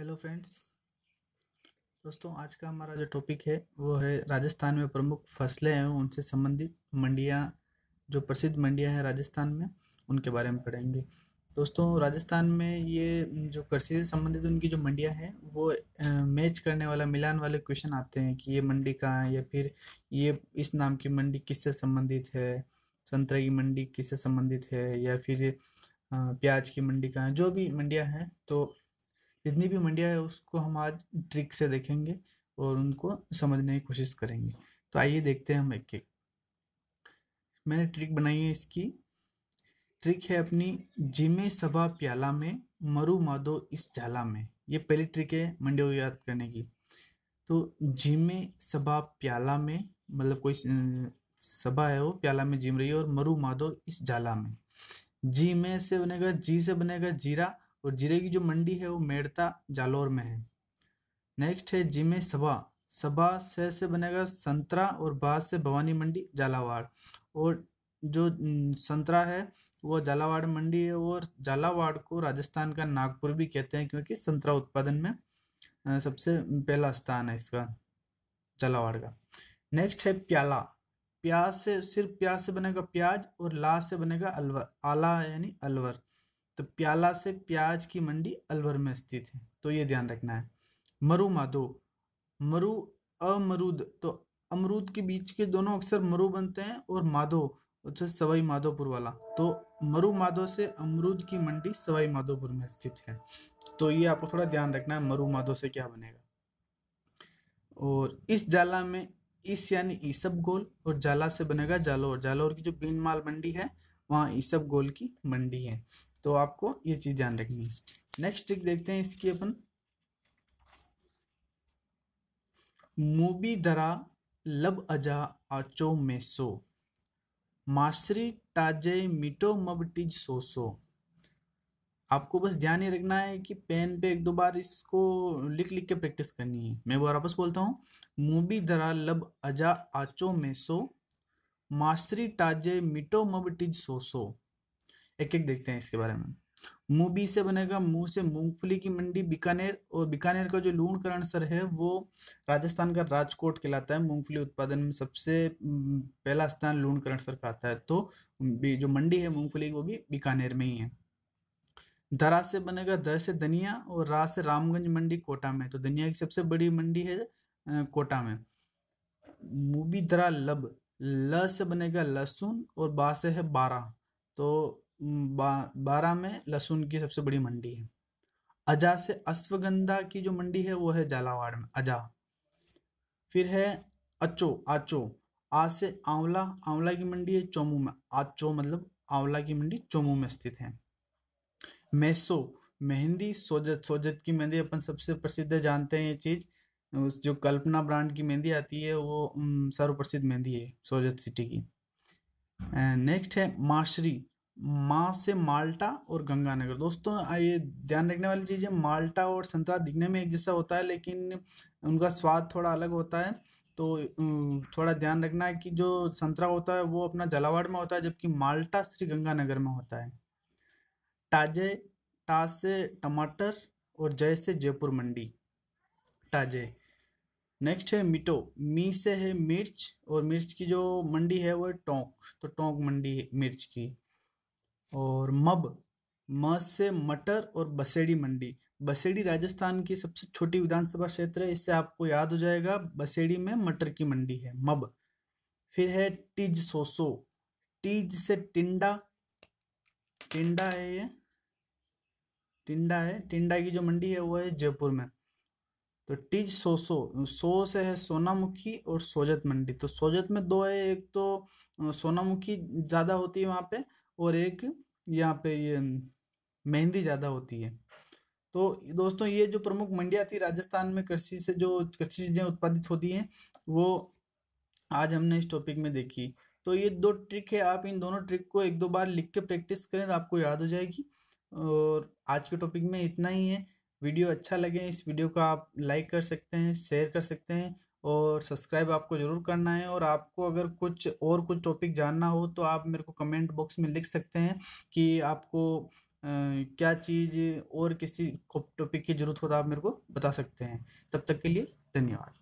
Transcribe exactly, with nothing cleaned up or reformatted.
Hello friends, दोस्तों आज का हमारा जो टॉपिक है वो है राजस्थान में प्रमुख फसलें हैं उनसे संबंधित मंडियां, जो प्रसिद्ध मंडियां हैं राजस्थान में, उनके बारे में पढ़ेंगे। दोस्तों राजस्थान में ये जो कृषि से संबंधित उनकी जो मंडियां हैं वो मैच करने वाला, मिलान वाले क्वेश्चन आते हैं कि ये मंडी कहाँ है या फिर ये इस नाम की मंडी किससे संबंधित है, संतरे की मंडी किससे संबंधित है या फिर प्याज की मंडी कहाँ है। जो भी मंडियाँ हैं, तो जितनी भी मंडियाँ है उसको हम आज ट्रिक से देखेंगे और उनको समझने की कोशिश करेंगे। तो आइए देखते हैं हम एक एक। मैंने ट्रिक बनाई है, इसकी ट्रिक है अपनी जिमे सभा प्याला में मरु मादो इस झाला में। ये पहली ट्रिक है मंडियों को याद करने की। तो जिमे सभा प्याला में मतलब कोई सभा है वो प्याला में जिम रही है, और मरु मादो इस झाला में। जी में से बनेगा, जी से बनेगा जीरा, और जीरे की जो मंडी है वो मेड़ता जालोर में है। नेक्स्ट है जिमे सभा, सभा से से बनेगा संतरा, और बाद से भवानी मंडी झालावाड़, और जो संतरा है वो झालावाड़ मंडी है। और झालावाड़ को राजस्थान का नागपुर भी कहते हैं क्योंकि संतरा उत्पादन में सबसे पहला स्थान है इसका, झालावाड़ का। नेक्स्ट है प्याला, प्याज से, सिर्फ प्याज से बनेगा प्याज, और ला से बनेगा अलवर, आला यानी अलवर। तो प्याला से प्याज की मंडी अलवर में स्थित है, तो ये ध्यान रखना है। मरु माधो, मरु अमरूद, तो अमरूद के बीच के दोनों अक्सर मरु बनते हैं, और माधो तो सवाईमाधोपुर वाला, तो मरु माधो से अमरूद की मंडी सवाईमाधोपुर में स्थित है। तो ये आपको थोड़ा ध्यान रखना है मरु माधो से क्या बनेगा। और इस जाला में, इस यानी ईसब गोल, और जाला से बनेगा जालोर, जालोर की जो बीन माल मंडी है वहाँ ईसब गोल की मंडी है। तो आपको ये चीज ध्यान रखनी है। नेक्स्ट ट्रिक देखते हैं इसकी अपन। मूबी दरा लब अजा आचो मेसो मासरी ताजे मिटो मबटीज सोसो। आपको बस ध्यान ही रखना है कि पेन पे एक दो बार इसको लिख लिख के प्रैक्टिस करनी है। मैं बार वापस बोलता हूँ, मूबी दरा लब अजा आचो मेसो मासरी ताजे मिटो मबटीज सोसो। एक एक देखते हैं इसके बारे में। मूबी से बनेगा, मुंह से मूंगफली की मंडी बीकानेर, और बीकानेर का जो लूणकरण सर है वो राजस्थान का राजकोट कहलाता है। मूंगफली उत्पादन में सबसे पहला स्थान लूणकरण सर का आता है, तो जो मंडी है मूंगफली की वो भी बीकानेर में ही है। दरा से बनेगा, द से धनिया, और रा से रामगंज मंडी कोटा में, तो धनिया की सबसे बड़ी मंडी है कोटा में। मूबी दरा लब, ल से बनेगा लहसुन, और बा से है बारा, तो बा, बारा में लहसुन की सबसे बड़ी मंडी है। अजा से अश्वगंधा की जो मंडी है वो है झालावाड़ में, अजा। फिर है अचो, आचो, आ से आंवला, आंवला की मंडी है चोमू में, आचो मतलब आंवला की मंडी चोमू में स्थित है। मैसो, मेहंदी, सोजत, सोजत की मेहंदी अपन सबसे प्रसिद्ध जानते हैं ये चीज, उस जो कल्पना ब्रांड की मेहंदी आती है वो सर्वप्रसिद्ध मेहंदी है सोजत सिटी की। नेक्स्ट है माशरी, माँ से माल्टा और गंगानगर। दोस्तों ये ध्यान रखने वाली चीज़ है, माल्टा और संतरा दिखने में एक जैसा होता है लेकिन उनका स्वाद थोड़ा अलग होता है, तो थोड़ा ध्यान रखना है कि जो संतरा होता है वो अपना झालावाड़ में होता है जबकि माल्टा श्री गंगानगर में होता है। ताजे, टा से टमाटर, और जय से जयपुर मंडी, ताजे। नेक्स्ट है मिटो, मी से है मिर्च, और मिर्च की जो मंडी है वो है टोंक, तो टोंक मंडी है मिर्च की। और मब, म से मटर, और बसेड़ी मंडी, बसेड़ी राजस्थान की सबसे छोटी विधानसभा क्षेत्र है, इससे आपको याद हो जाएगा बसेड़ी में मटर की मंडी है, मब। फिर है टिज सोसो, टिज से टिंडा, टिंडा है ये, टिंडा है, टिंडा की जो मंडी है वो है जयपुर में, तो टिज सोसो। सो से है सोनामुखी और सोजत मंडी, तो सोजत में दो है, एक तो सोनामुखी ज़्यादा होती है वहाँ पे और एक यहाँ पे ये मेहंदी ज़्यादा होती है। तो दोस्तों ये जो प्रमुख मंडियाँ थी राजस्थान में कृषि से, जो कृषि चीज़ें उत्पादित होती हैं वो आज हमने इस टॉपिक में देखी। तो ये दो ट्रिक है, आप इन दोनों ट्रिक को एक दो बार लिख के प्रैक्टिस करें तो आपको याद हो जाएगी। और आज के टॉपिक में इतना ही है। वीडियो अच्छा लगे इस वीडियो का आप लाइक कर सकते हैं, शेयर कर सकते हैं, और सब्सक्राइब आपको ज़रूर करना है। और आपको अगर कुछ और कुछ टॉपिक जानना हो तो आप मेरे को कमेंट बॉक्स में लिख सकते हैं कि आपको क्या चीज़ और किसी टॉपिक की ज़रूरत हो तो आप मेरे को बता सकते हैं। तब तक के लिए धन्यवाद।